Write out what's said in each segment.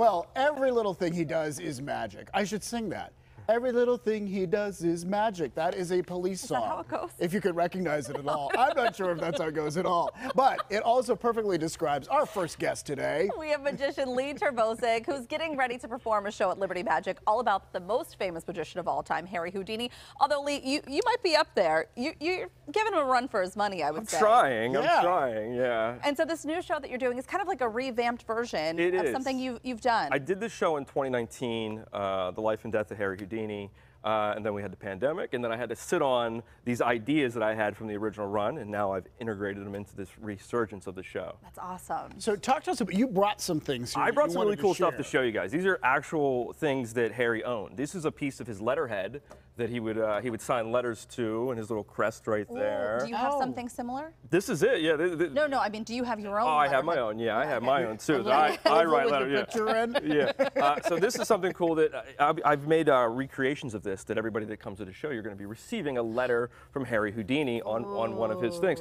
Well, every little thing he does is magic. I should sing that. Every little thing he does is magic. That is a police song. Is that how it goes? If you could recognize it at all. I'm not sure if that's how it goes at all. But it also perfectly describes our first guest today. We have magician Lee Terbosic, who's getting ready to perform a show at Liberty Magic all about the most famous magician of all time, Harry Houdini. Although, Lee, you might be up there. You're giving him a run for his money, I would say. I'm trying. Yeah. I'm trying, yeah. And so this new show that you're doing is kind of like a revamped version of something you've done. I did this show in 2019, The Life and Death of Harry Houdini. And then we had the pandemic, and then I had to sit on these ideas that I had from the original run, and now I've integrated them into this resurgence of the show. That's awesome. So talk to us about, you brought some things here. I brought some really cool stuff to show you guys. These are actual things that Harry owned. This is a piece of his letterhead that he would sign letters to, and his little crest right there. Do you have something similar? This is it, yeah. No, I mean, do you have your own? Oh, I have my own, yeah, I have my own too. I write letters, yeah. Yeah. So this is something cool that I've made recreations of this that everybody that comes to the show, you're going to be receiving a letter from Harry Houdini on one of his things.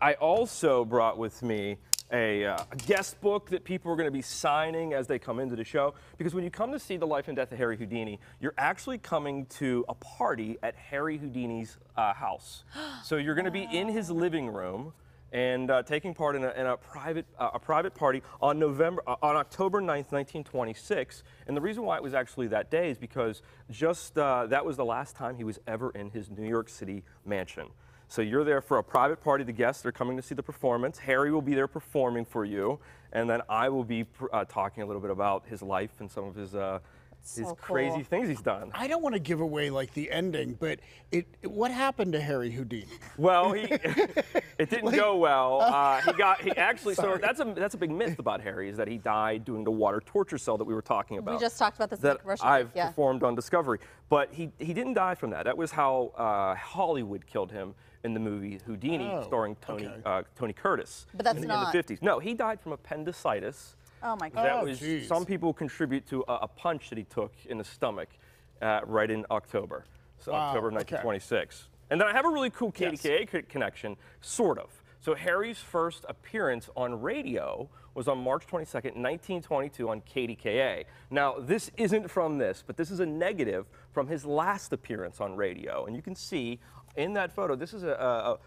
I also brought with me a guest book that people are going to be signing as they come into the show, because when you come to see The Life and Death of Harry Houdini, you're actually coming to a party at Harry Houdini's house. So you're going to be in his living room and taking part in a private party on October 9th, 1926. And the reason why it was actually that day is because just that was the last time he was ever in his New York City mansion. So you're there for a private party. The guests are coming to see the performance. Harry will be there performing for you, and then I will be talking a little bit about his life and some of his crazy things he's done. I don't want to give away like the ending, but what happened to Harry Houdini? Well, it didn't go well. So that's a big myth about Harry, is that he died doing the water torture cell that we were talking about. We just talked about this in the commercial. I've performed on Discovery, but he didn't die from that. That was how Hollywood killed him in the movie Houdini, starring Tony Curtis. But that's not in the 50s. No, he died from appendicitis. Oh my God! Some people contribute to a punch that he took in the stomach, right in October, so October 1926. And then I have a really cool KDKA connection, sort of. So Harry's first appearance on radio was on March 22nd, 1922 on KDKA. Now, this isn't from this, but this is a negative from his last appearance on radio. And you can see in that photo, this is the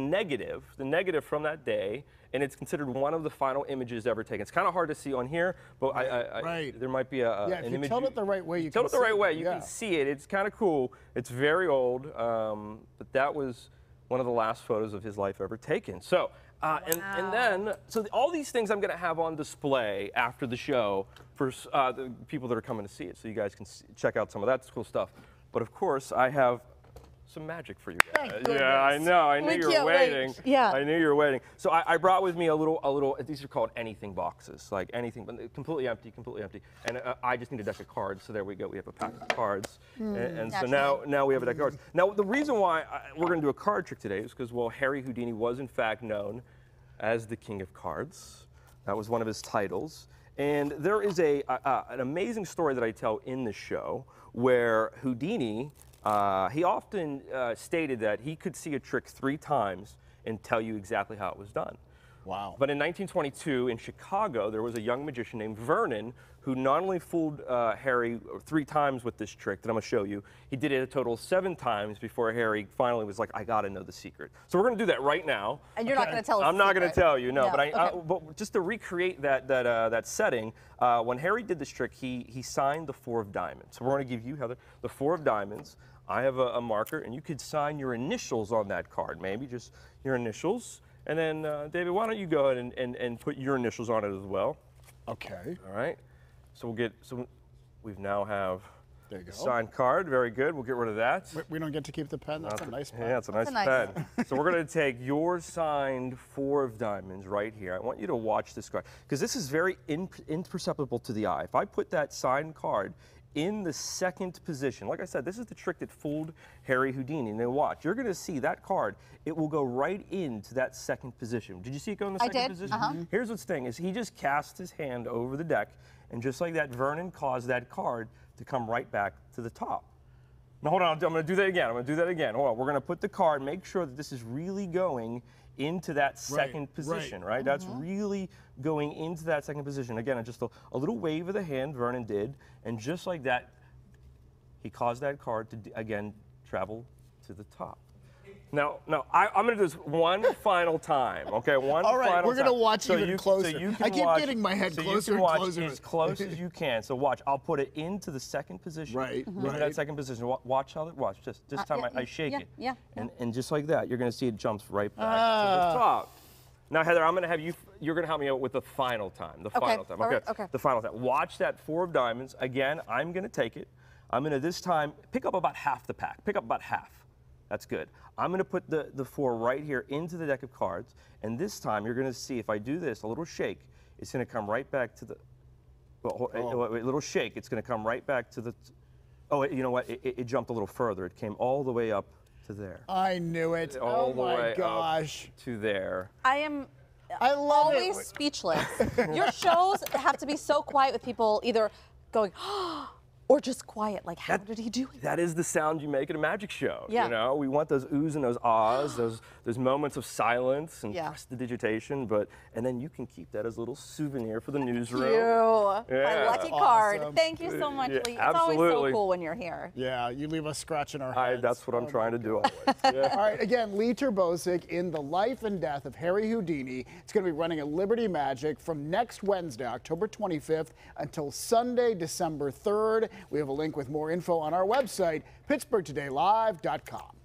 negative from that day, and it's considered one of the final images ever taken. It's kind of hard to see on here, but there might be an image. Tell it the right way, you can see it. It's kind of cool. It's very old, but that was one of the last photos of his life ever taken. So, and then all these things I'm going to have on display after the show for the people that are coming to see it, so you guys can check out some of that cool stuff. But of course, I have some magic for you guys. Yeah, I knew you were waiting. Yeah, I knew you were waiting. So I brought with me a little. These are called anything boxes, like anything, but completely empty. And I just need a deck of cards. So there we go. We have a pack of cards, and so now we have a deck of cards. Now the reason why we're going to do a card trick today is because, well, Harry Houdini was in fact known as the King of Cards. That was one of his titles. And there is an amazing story that I tell in the show where Houdini. He often stated that he could see a trick 3 times and tell you exactly how it was done. Wow. But in 1922 in Chicago, there was a young magician named Vernon who not only fooled Harry 3 times with this trick that I'm going to show you, he did it a total of 7 times before Harry finally was like, I got to know the secret. So we're going to do that right now. And you're not going to tell us the secret. I'm not going to tell you, no. But just to recreate that setting, when Harry did this trick, he signed the 4 of diamonds. So we're going to give you, Heather, the 4 of diamonds. I have a marker, and you could sign your initials on that card, maybe just your initials. And then, David, why don't you go ahead and put your initials on it as well? Okay. All right. So we now have a signed card. Very good. We'll get rid of that. We don't get to keep the pen? That's a nice pen. Yeah, it's a nice pen. So we're going to take your signed 4 of diamonds right here. I want you to watch this card, because this is very imperceptible to the eye. If I put that signed card in the second position. Like I said, this is the trick that fooled Harry Houdini. And then watch, you're going to see that card, it will go right into that second position. Did you see it go in the second position? Uh-huh. Here's what's thing is he just cast his hand over the deck, and just like that, Vernon caused that card to come right back to the top. Now hold on, I'm going to do that again. Hold on, we're going to put the card, make sure that this is really going into that second position, right? That's really going into that second position. Again, just a little wave of the hand Vernon did, and just like that, he caused that card to, again, travel to the top. Now, I'm going to do this one final time, okay? All right, we're going to watch even closer. I keep getting my head closer and closer. As close as you can. So watch, I'll put it into the second position. Into that second position. Watch how it, just this time I shake it. And just like that, you're going to see it jumps right back to the top. Now, Heather, I'm going to have you, you're going to help me out with the final time. The final time. Watch that four of diamonds. Again, I'm going to take it. I'm going to this time pick up about half the pack. Pick up about half. That's good. I'm gonna put the four right here into the deck of cards, and this time you're gonna see if I do this, a little shake, it's gonna come right back to the, a little shake, it's gonna come right back to the, you know what, it jumped a little further. It came all the way up to there. I knew it. All the way up to there. I love always it. Speechless. Your shows have to be so quiet with people either going, or just quiet, like how did he do it? That is the sound you make at a magic show. You know, we want those oohs and those ahs, those moments of silence and prestidigitation, and then you can keep that as a little souvenir for the newsroom. My lucky card. Thank you so much, Lee. It's always so cool when you're here. You leave us scratching our heads. That's what I'm trying to do always. All right, again, Lee Terbosic in The Life and Death of Harry Houdini. It's gonna be running at Liberty Magic from next Wednesday, October 25th, until Sunday, December 3rd. We have a link with more info on our website, PittsburghTodayLive.com.